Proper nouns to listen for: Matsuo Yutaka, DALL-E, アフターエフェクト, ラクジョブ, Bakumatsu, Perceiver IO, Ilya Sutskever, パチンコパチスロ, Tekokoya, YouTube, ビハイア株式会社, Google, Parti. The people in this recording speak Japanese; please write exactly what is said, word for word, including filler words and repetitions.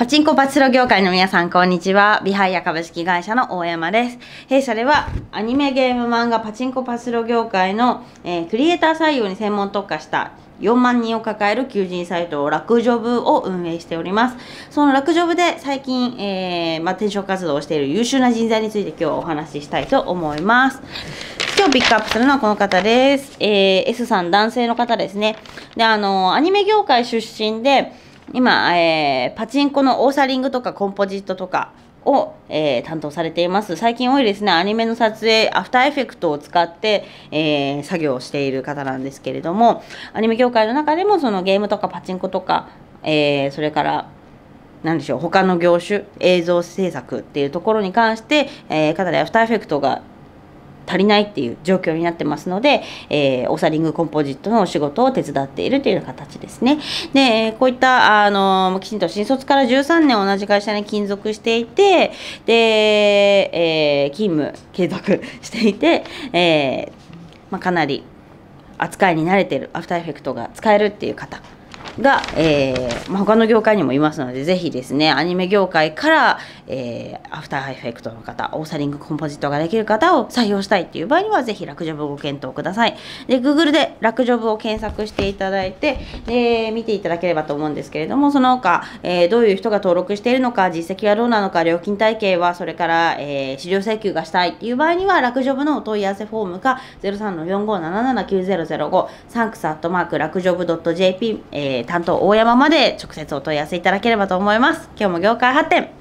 パチンコパチスロ業界の皆さん、こんにちは。ビハイア株式会社の大山です。弊社ではアニメ、ゲーム、漫画、パチンコパチスロ業界の、えー、クリエイター採用に専門特化したよんまんにんを抱える求人サイト、ラクジョブを運営しております。そのラクジョブで最近、えーまあ、転職活動をしている優秀な人材について今日はお話ししたいと思います。今日ピックアップするのはこの方です。えー、S さん、男性の方ですね。で、あの、アニメ業界出身で、今、えー、パチンコのオーサリングとかコンポジットとかを、えー、担当されています。最近多いですね。アニメの撮影、アフターエフェクトを使って、えー、作業をしている方なんですけれども、アニメ業界の中でもそのゲームとかパチンコとか、えー、それから何でしょう、他の業種、映像制作っていうところに関して、えー、かなりアフターエフェクトが足りないっていう状況になってますので、えー、オーサリングコンポジットのお仕事を手伝っているというような形ですね。で、こういったあのきちんと新卒からじゅうさんねん同じ会社に勤続していて、で、えー、勤務継続していて、えーまあ、かなり扱いに慣れてる、アフターエフェクトが使えるっていう方が、えーまあ、他の業界にもいますので、ぜひですね、アニメ業界から、えー、アフターエフェクトの方、オーサリングコンポジットができる方を採用したいっていう場合には、ぜひラクジョブをご検討ください。で、Google でラクジョブを検索していただいて、で、見ていただければと思うんですけれども、その他、えー、どういう人が登録しているのか、実績はどうなのか、料金体系は、それから、えー、資料請求がしたいっていう場合には、ラクジョブのお問い合わせフォームか、ゼロさんのよんごーなななきゅうゼロゼロご、サンクスアットマークラクジョブ.jp、えー担当大山まで直接お問い合わせいただければと思います。今日も業界発展。